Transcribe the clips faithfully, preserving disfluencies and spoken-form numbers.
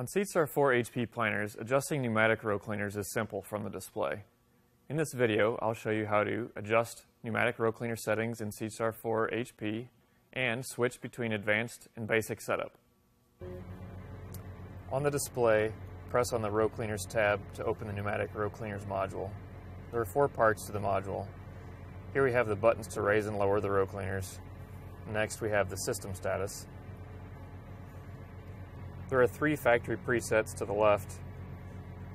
On SeedStar four H P planners, adjusting pneumatic row cleaners is simple from the display. In this video, I'll show you how to adjust pneumatic row cleaner settings in SeedStar four H P and switch between advanced and basic setup. On the display, press on the Row Cleaners tab to open the Pneumatic Row Cleaners module. There are four parts to the module. Here we have the buttons to raise and lower the row cleaners. Next, we have the system status. There are three factory presets to the left,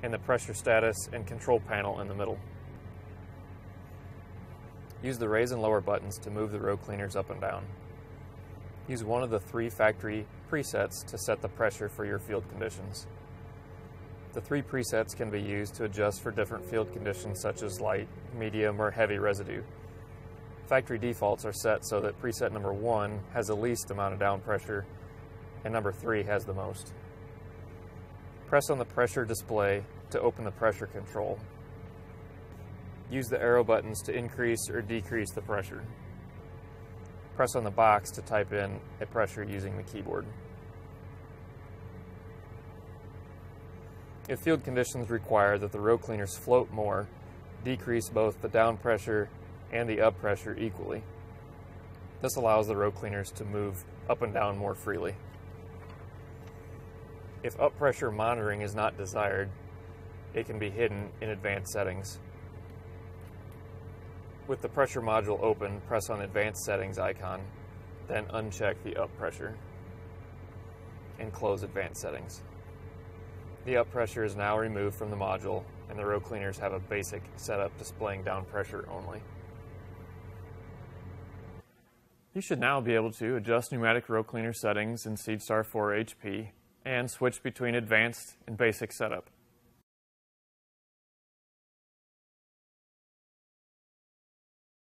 and the pressure status and control panel in the middle. Use the raise and lower buttons to move the row cleaners up and down. Use one of the three factory presets to set the pressure for your field conditions. The three presets can be used to adjust for different field conditions such as light, medium, or heavy residue. Factory defaults are set so that preset number one has the least amount of down pressure and number three has the most. Press on the pressure display to open the pressure control. Use the arrow buttons to increase or decrease the pressure. Press on the box to type in a pressure using the keyboard. If field conditions require that the row cleaners float more, decrease both the down pressure and the up pressure equally. This allows the row cleaners to move up and down more freely. If up pressure monitoring is not desired, it can be hidden in advanced settings. With the pressure module open, press on Advanced Settings icon, then uncheck the up pressure and close Advanced Settings. The up pressure is now removed from the module and the row cleaners have a basic setup displaying down pressure only. You should now be able to adjust pneumatic row cleaner settings in SeedStar four H P and switch between advanced and basic setup.